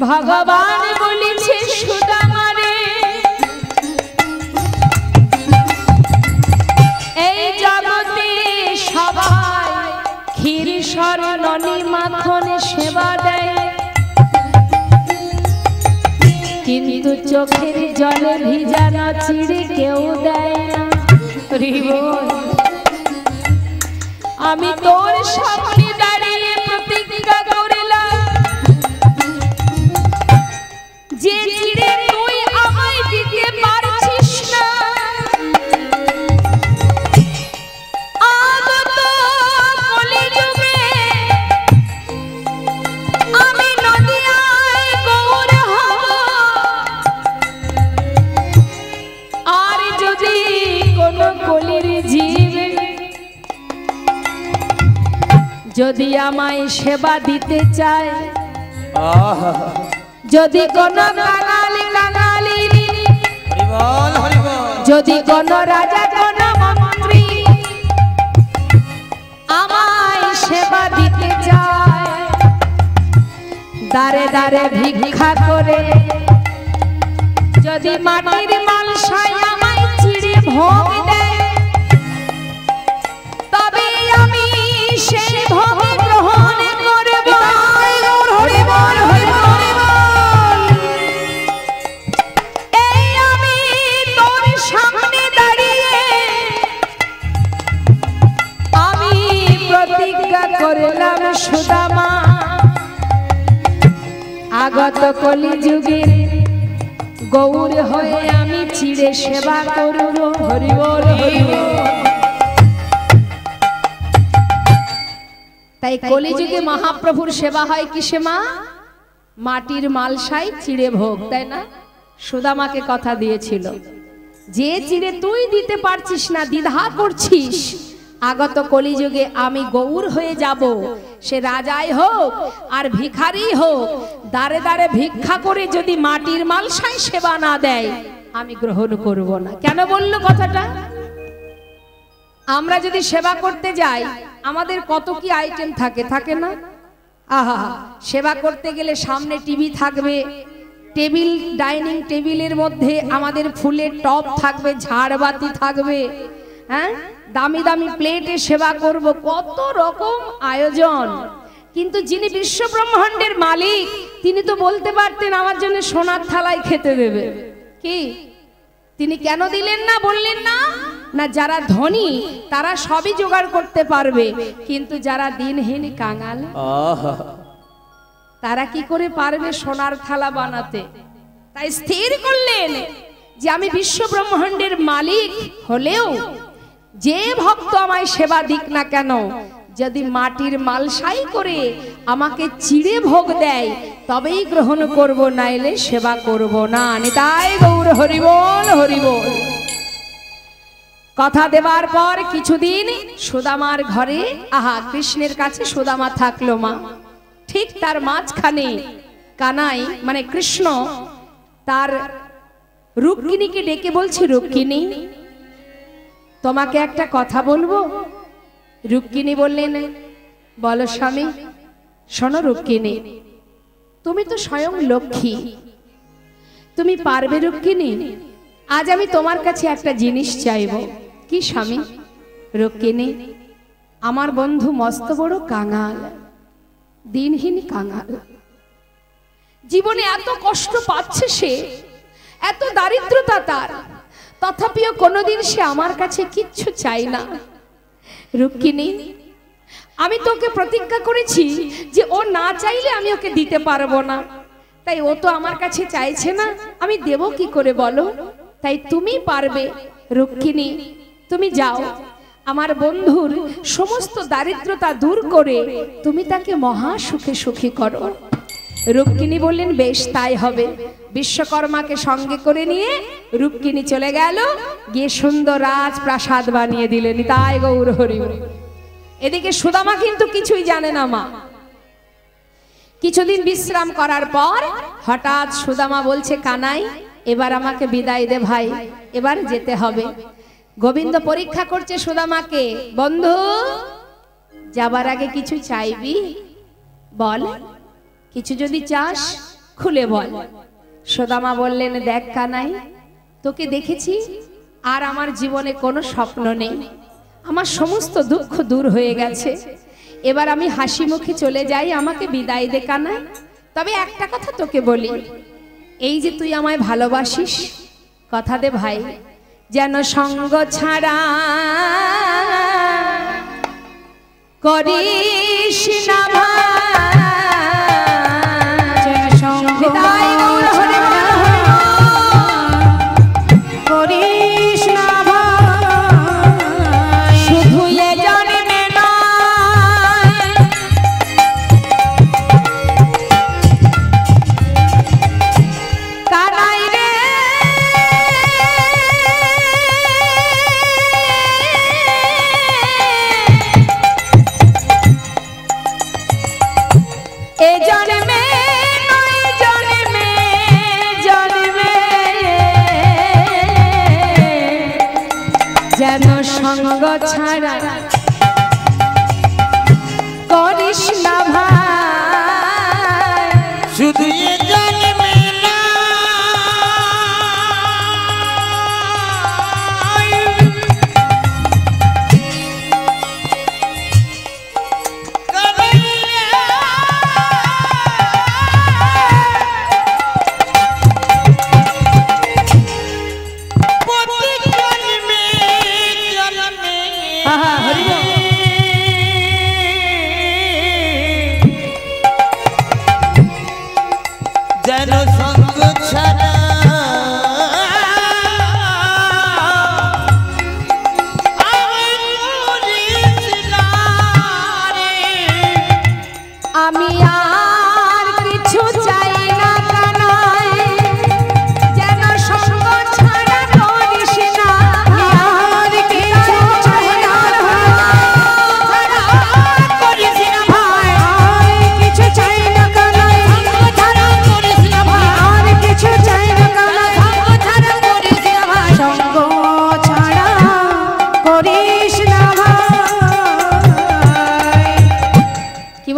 ভগবান বলেছে সুদামা রে এই জগতে সবাই ক্ষীর সরণ মাখন সেবা দেয় কিন্তু চোখের জলে ভিজানো চিড়ে কেউ দেয় না আমি তোর সামনে দাঁড়িয়ে প্রতিজ্ঞা করলাম যে চিড়ে তুই আমায় দিতে পারছিস না আমি নদিয়ায় গৌর হব আর যদি কোন কলির জীব যদি আমায় সেবা দিতে চায় যদি কোন কাঙালি কাঙালি যদি কোন রাজা কোন মন্ত্রী আমায় সেবা দিতে চায় দারে দারে ভিক্ষা করে যদি মাটির মালসায় আমায় চিড়ে ভোগ দেয় তবে আমি সেই ভোগ গ্রহণ করব করলাম সুদামা আগত কলিযুগে গৌর হয়ে আমি চিড়ে সেবা করব হরি বল হরি বল कलिजुगे महाप्रभुर सेवा है किसे मा माटिर मालशाई चिड़े भोग ताई ना सुदामा के कथा दिए छिलो जे चिड़े तुई दीते पारछिस ना द्विधा करछिस आगत कलिजुगे आमी गौर हये जाबो से राजाई होक आर भिखारी होक दारे दारे भिक्षा करे यदि माटिर मालशाई सेवा ना देय आमी ग्रहण करब ना केन बोललो कथाटा आमरा यदि सेवा करते जाई आमादेर कत की आइटेम थाके थाके ना आहा सेवा करते गेले सामने टीवी थाकबे टेबिल डाइनिंग टेबिलेर मध्ये आमादेर फुलेर टप थाकबे झाड़बाती थाकबे हैं दामी दामी प्लेटे सेवा करब कत रकम आयोजन किन्तु जिनि विश्व ब्रह्मांडेर मालिक तिनि तो बोलते पारतेन आमार जन्य सोनार थालाय खेते देबे कि तिनि केन दिलेन ना बोललेन ना ना जारा धनी तारा सबई जोगाड़ करते पारबे किन्तु जारा दिनहीन कांगाल तारा कि करे पारबे सोनार थाला बानाते ताई स्थिर करलेन जे आमि विश्व ब्रह्मांडेर मालिक हलेओ जे भक्त आमाय सेवा दिक ना केन यदि माटिर मालशाई करे आमाके चिड़े भोग देय तबेई ग्रहण करब नाइले सेवा करब ना निताई गौर हरि बोल हरि बोल कथा देवार पर किछुदिन सुदामार घरे आहा कृष्णेर काछे सुदामा थाकलो मा ठीक तार माझखाने कानाई माने कृष्ण तार रुक्मिणीके डेके बोलछे रुक्मिणी তোমাকে একটা কথা বলবো রুক্মিণী বললেন বলো স্বামী শোনো রুক্মিণী তুমি তো স্বয়ং লক্ষ্মী তুমি পারবে রুক্মিণী আজ আমি তোমার কাছে একটা জিনিস চাইবো কি স্বামী রুক্মিণী আমার বন্ধু মস্ত বড় কাঙাল দিনহীন কাঙাল জীবনে এত কষ্ট পাচ্ছে সে এত দারিদ্রতা তার तथापिओ कोनोदिन से आमार काछे किच्छु चाय ना रुक्मिणी आमी तोके प्रतिज्ञा करेछि जे ओ ना चाइले आमी ओके दिते पारबो ना ताई ओ तो आमार काछे चाइछे ना आमी देबो की करे बोलो ताई तुमी पारबे रुक्मिणी तुमी जाओ आमार बंधुर समस्त दारिद्रता दूर करे तुमी ताके महा सुखे सुखी करो रुक्मिणी बोलेन बेश ताई हबे विश्वकर्मा के संगे करे निये रुक्मिणी चले गेल गिये सुंदर राजप्रासाद बानिये दिले निताई गौर हरि एदिके सुदामा किन्तु किछुई जाने ना मा किछुदिन विश्राम करार पर हठात् सुदामा बोलछे कानाई एबार आमाके विदाय दे भाई एबार जेते हबे गोविंद परीक्षा करछे सुदामाके बंधु जाबार आगे किछु चाइबी बोल किछु जोदि चास खुले बोल सुदामा बोलें देख कानाई तोके देखेछि आर आमार जीवने कोनो स्वप्न नेई आमार समस्त दुःख दूर हये गेछे एबार आमी हासि मुखे चले जाई आमाके बिदाय दे कानाई तबे एकटा कथा तोके बोली एई जे तुई आमाय भालोबासिस कथा दे भाई जेन संग छाड़ा करिस ना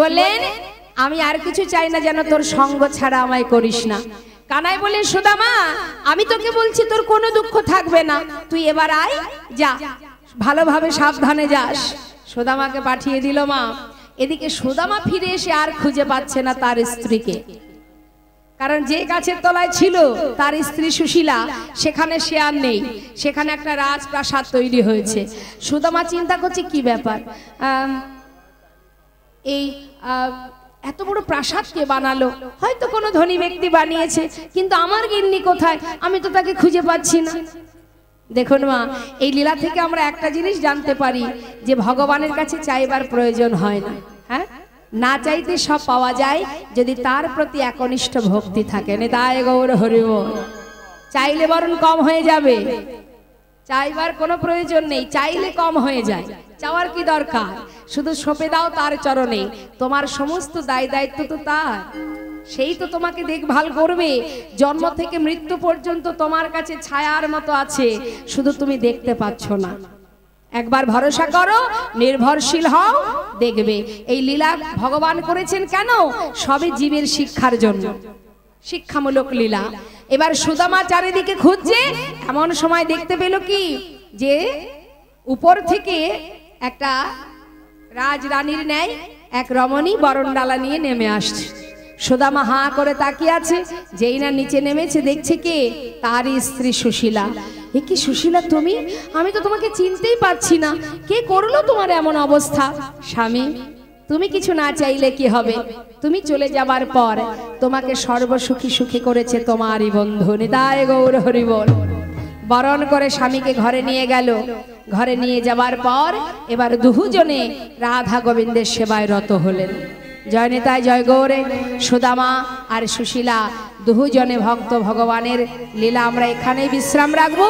सुदामा के पाठिए दिल मा एदिके सुदामा फिरे एसे आर खुजे पाच्छे ना तार स्त्रीके कारण जे गाছের তলায় ছিল তার স্ত্রী সুশীলা সেখানে সে আর নেই। সেখানে একটা রাজপ্রাসাদ তৈরি হয়েছে। সুদামা চিন্তা করছে কি ব্যাপার, এই এত বড় প্রাসাদ কে বানালো? হয়তো কোনো ধনী ব্যক্তি বানিয়েছে, কিন্তু আমার গিন্নি কোথায়? আমি তো তাকে খুঁজে পাচ্ছি না। দেখুন মা, এই লীলা থেকে আমরা একটা জিনিস জানতে পারি যে ভগবানের কাছে চাইবার প্রয়োজন হয় না। হ্যাঁ, ना चाहते सब पावा जाए यदि तार प्रति एकनिष्ठ भक्ति थाके। नेताय गौर हरि बोल। चाइले बरण कम हो जाए, चाइबार कोनो प्रयोजन नहीं, चाइले कम हो जाए। चावार की दरकार? शुधु सपे दाओ तार चरणे, तोमार समस्त दाय दायित्व तो तार। সেই তো তোমাকে দেখভাল করবে। জন্ম থেকে মৃত্যু পর্যন্ত তোমার কাছে ছায়ার মতো আছে, শুধু তুমি দেখতে পাচ্ছ না। একবার ভরসা করো, নির্ভরশীল হও, দেখবে। এই লীলা ভগবান করেছেন কেন? সবে জীবের শিক্ষার জন্য, শিক্ষামূলক লীলা। এবার সুদামা চারিদিকে খুঁজছে, এমন সময় দেখতে পেল কি যে উপর থেকে একটা রাজ রানীর ন্যায় এক রমণী বরণডালা নিয়ে নেমে আসছে। সুদামা হাঁ করে তাকিয়ে আছে। যেই না নিচে নেমেছে, দেখছে কে? তারই স্ত্রী সুশীলা। এ কি সুশীলা তুমি? আমি তো তোমাকে চিনতেই পারছি না। কে করলো তোমার এমন অবস্থা? স্বামী, তুমি কিছু না চাইলে কি হবে? তুমি চলে যাবার পর তোমাকে সর্বসুখী সুখী করেছে তোমারই বন্ধু। নিতায় গৌর হরি বল। বরণ করে স্বামীকে ঘরে নিয়ে গেল। ঘরে নিয়ে যাবার পর এবার দুজনে রাধা গোবিন্দের সেবায় রত হলেন। জয় নিতাই, জয় গৌরে। সুদামা আর সুশীলা দুজনে ভক্ত ভগবানের লীলা। আমরা এখানেই বিশ্রাম রাখবো।